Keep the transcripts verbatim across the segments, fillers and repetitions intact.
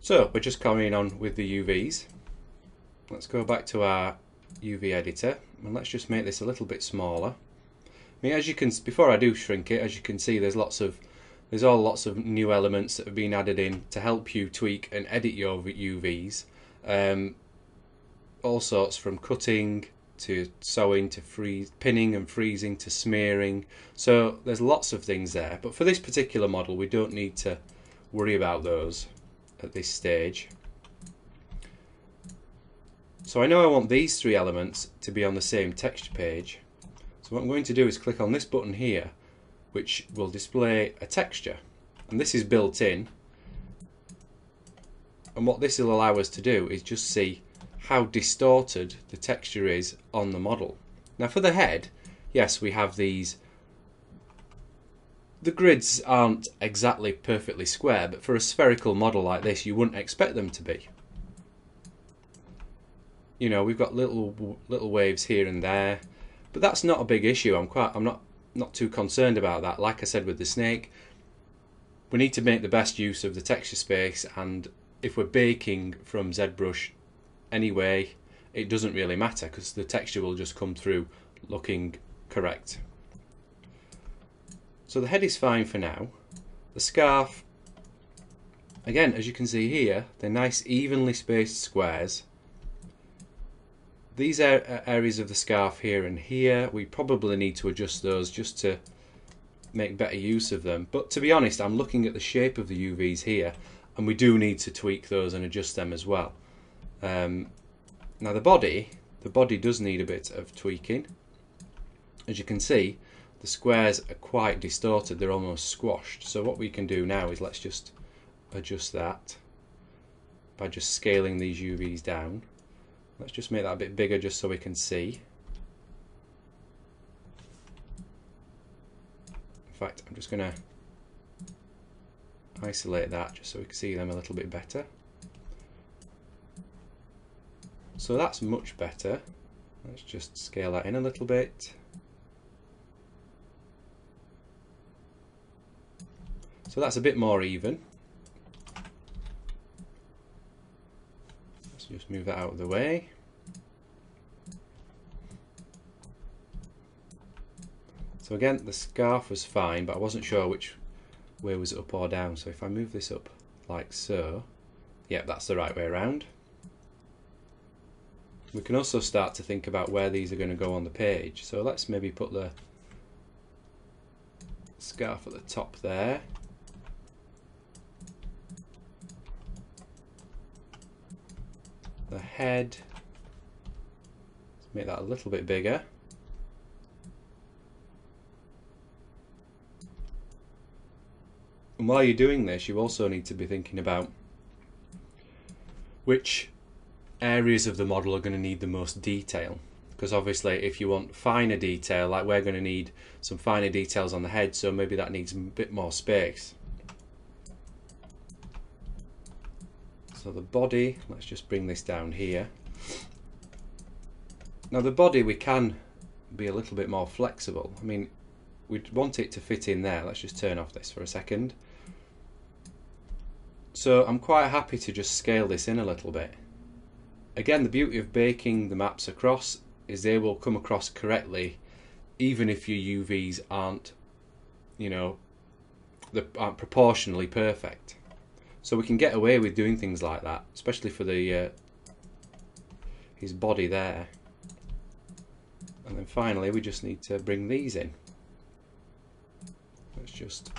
So we're just carrying on with the U Vs. Let's go back to our U V editor and let's just make this a little bit smaller. I mean, as you can, before I do shrink it, as you can see, there's lots of there's all lots of new elements that have been added in to help you tweak and edit your U Vs. Um, all sorts from cutting to sewing to freeze, pinning and freezing to smearing. So there's lots of things there, but for this particular model we don't need to worry about those at this stage. So I know I want these three elements to be on the same texture page, so what I'm going to do is click on this button here, which will display a texture, and this is built in, and what this will allow us to do is just see how distorted the texture is on the model. Now for the head, yes, we have these, the grids aren't exactly perfectly square, but for a spherical model like this you wouldn't expect them to be. You know, we've got little little waves here and there, but that's not a big issue. I'm quite I'm not not too concerned about that. Like I said with the snake, we need to make the best use of the texture space, and if we're baking from ZBrush anyway, it doesn't really matter because the texture will just come through looking correct. So the head is fine for now. The scarf, again, as you can see here, they're nice evenly spaced squares. These are areas of the scarf here and here, we probably need to adjust those just to make better use of them, but to be honest, I'm looking at the shape of the U Vs here and we do need to tweak those and adjust them as well. Um, now the body, the body does need a bit of tweaking. As you can see, the squares are quite distorted, they're almost squashed. So what we can do now is let's just adjust that by just scaling these U Vs down. Let's just make that a bit bigger just so we can see. In fact, I'm just going to isolate that just so we can see them a little bit better. So that's much better. Let's just scale that in a little bit. So that's a bit more even. Let's just move that out of the way. So again, the scarf was fine, but I wasn't sure which way was up or down. So if I move this up like so, yep, that's the right way around. We can also start to think about where these are going to go on the page. So let's maybe put the scarf at the top there. The head, let's make that a little bit bigger. And while you're doing this, you also need to be thinking about which areas of the model are going to need the most detail, because obviously if you want finer detail, like we're going to need some finer details on the head, so maybe that needs a bit more space. So the body, let's just bring this down here. Now the body, we can be a little bit more flexible. I mean, we'd want it to fit in there. Let's just turn off this for a second. So I'm quite happy to just scale this in a little bit. Again, the beauty of baking the maps across is they will come across correctly even if your U Vs aren't, you know, they aren't proportionally perfect. So we can get away with doing things like that, especially for the uh, his body there. And then finally we just need to bring these in. Let's just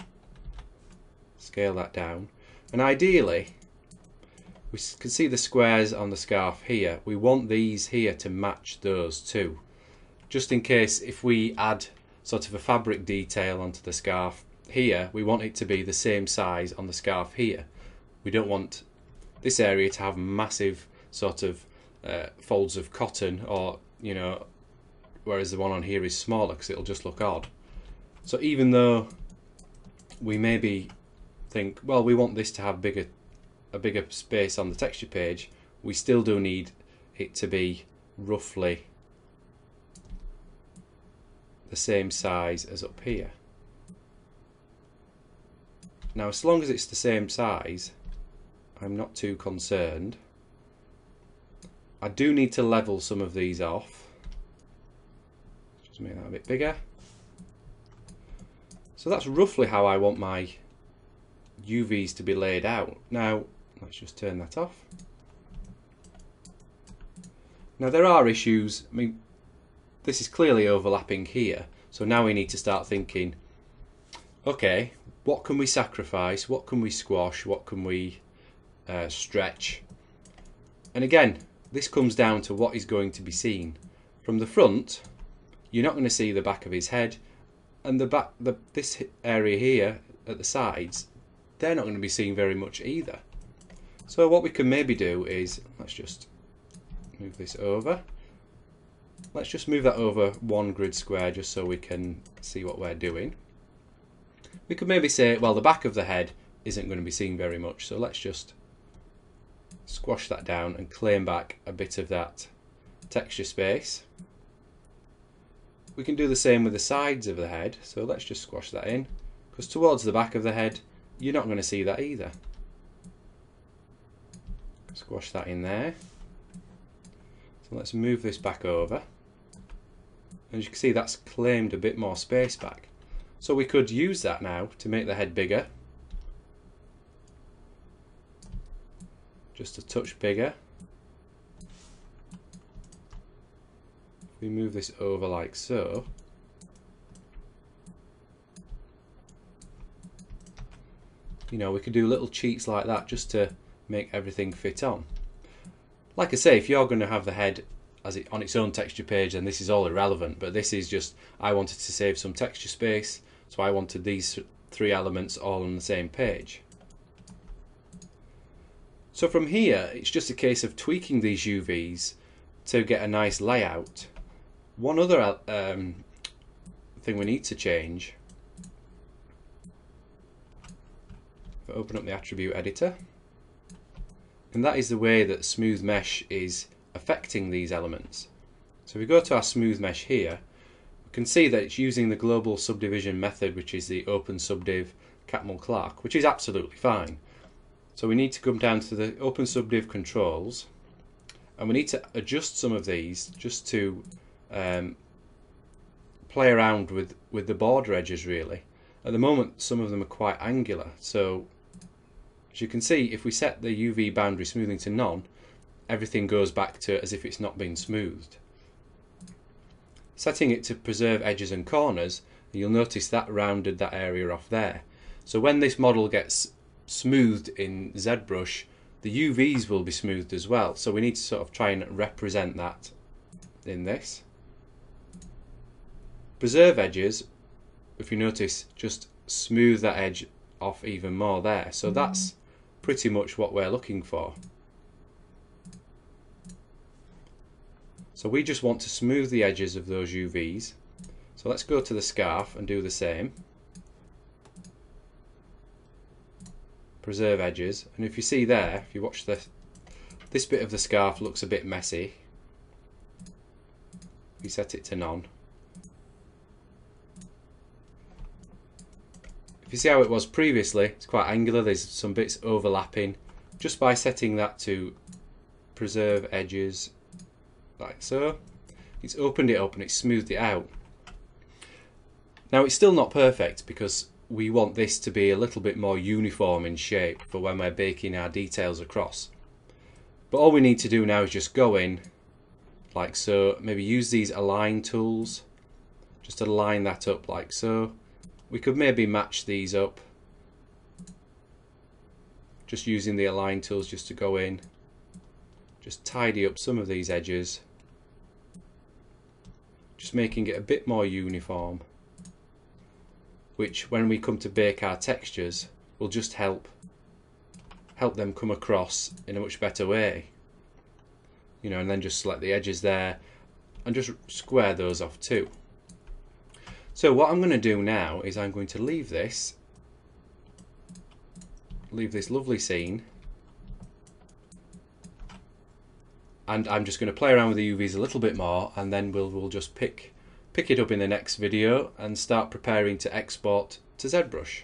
scale that down, and ideally we can see the squares on the scarf here. We want these here to match those too, just in case if we add sort of a fabric detail onto the scarf here, we want it to be the same size on the scarf here. We don't want this area to have massive sort of uh, folds of cotton, or, you know, whereas the one on here is smaller, because it'll just look odd. So even though we maybe think, well, we want this to have bigger a bigger space on the texture page, we still do need it to be roughly the same size as up here. Now as long as it's the same size, I'm not too concerned. I do need to level some of these off. Just make that a bit bigger. So that's roughly how I want my U Vs to be laid out. Now, let's just turn that off. Now there are issues. I mean, this is clearly overlapping here. So now we need to start thinking, okay, what can we sacrifice? What can we squash? What can we uh, stretch? And again, this comes down to what is going to be seen. From the front, you're not going to see the back of his head, and the back, the, this area here at the sides, they're not going to be seen very much either. So what we can maybe do is, let's just move this over. Let's just move that over one grid square just so we can see what we're doing. We could maybe say, well, the back of the head isn't going to be seen very much, so let's just squash that down and claim back a bit of that texture space. We can do the same with the sides of the head, so let's just squash that in, because towards the back of the head you're not going to see that either. Squash that in there. So let's move this back over. As you can see, that's claimed a bit more space back. So we could use that now to make the head bigger. Just a touch bigger. We move this over like so. You know, we could do little cheats like that just to make everything fit on. Like I say, if you're going to have the head as it on its own texture page, then this is all irrelevant, but this is just, I wanted to save some texture space, so I wanted these three elements all on the same page. So from here, it's just a case of tweaking these U Vs to get a nice layout. One other um, thing we need to change, if I open up the attribute editor, and that is the way that smooth mesh is affecting these elements. So if we go to our smooth mesh here, we can see that it's using the global subdivision method, which is the open subdiv Catmull Clark, which is absolutely fine. So we need to come down to the open subdiv controls, and we need to adjust some of these just to um, play around with, with the border edges really. At the moment, some of them are quite angular, so as you can see, if we set the U V boundary smoothing to none, everything goes back to as if it's not been smoothed. Setting it to preserve edges and corners, you'll notice that rounded that area off there. So when this model gets smoothed in ZBrush, the U Vs will be smoothed as well. So we need to sort of try and represent that in this. Preserve edges, if you notice, just smooth that edge off even more there. So that's pretty much what we're looking for. So we just want to smooth the edges of those U Vs. So let's go to the scarf and do the same. Preserve edges, and if you see there, if you watch this, this bit of the scarf looks a bit messy. We set it to none. If you see how it was previously, it's quite angular, there's some bits overlapping. Just by setting that to preserve edges, like so, it's opened it up and it's smoothed it out. Now it's still not perfect, because we want this to be a little bit more uniform in shape for when we're baking our details across. But all we need to do now is just go in, like so, maybe use these align tools, just align that up like so. We could maybe match these up, just using the align tools just to go in, just tidy up some of these edges, just making it a bit more uniform, which when we come to bake our textures will just help help them come across in a much better way, you know. And then just select the edges there and just square those off too. So what I'm going to do now is I'm going to leave this, leave this lovely scene, and I'm just going to play around with the U Vs a little bit more, and then we'll, we'll just pick, pick it up in the next video and start preparing to export to ZBrush.